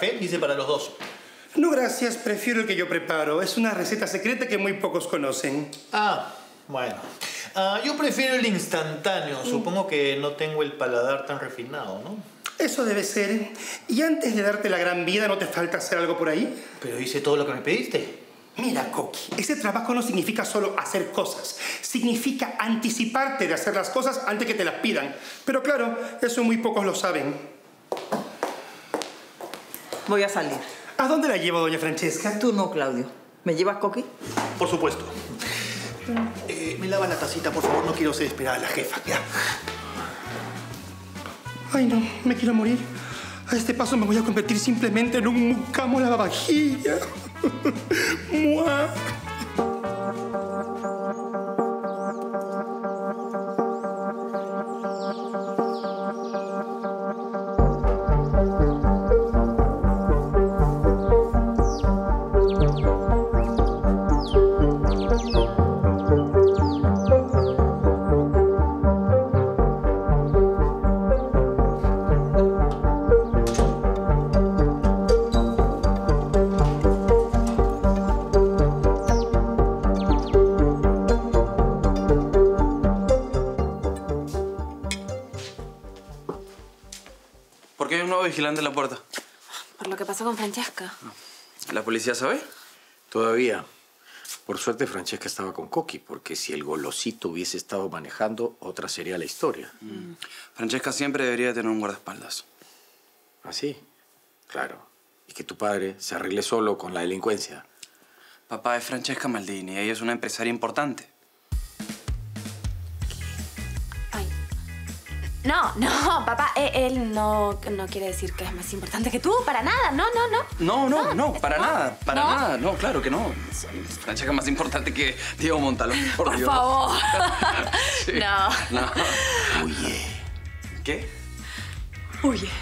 café? Dice para los dos. No, gracias. Prefiero el que yo preparo. Es una receta secreta que muy pocos conocen. Ah, bueno. Yo prefiero el instantáneo. Supongo que no tengo el paladar tan refinado, ¿no? Eso debe ser. Y antes de darte la gran vida, ¿no te falta hacer algo por ahí? Pero hice todo lo que me pediste. Mira, Coqui, ese trabajo no significa solo hacer cosas. Significa anticiparte de hacer las cosas antes que te las pidan. Pero claro, eso muy pocos lo saben. Voy a salir. ¿A dónde la llevo, doña Francesca? Tú no, Claudio. ¿Me llevas, Coqui? Por supuesto. Me lava la tacita, por favor. No quiero ser esperada la jefa. Ya. Ay, no. Me quiero morir. A este paso me voy a convertir simplemente en un mucamo lavavajilla. ¡Mua! Vigilante en la puerta. Por lo que pasó con Francesca. ¿La policía sabe? Todavía. Por suerte, Francesca estaba con Coqui, porque si el golosito hubiese estado manejando, otra sería la historia. Francesca siempre debería tener un guardaespaldas. ¿Ah, sí? Claro. Y que tu padre se arregle solo con la delincuencia. Papá es Francesca Maldini. Ella es una empresaria importante. No, no, papá, él no quiere decir que es más importante que tú, para nada, no, claro que no. Francesca es más importante que Diego Montalón, por Dios. Por favor. Sí. No. Huye. ¿Qué? Huye.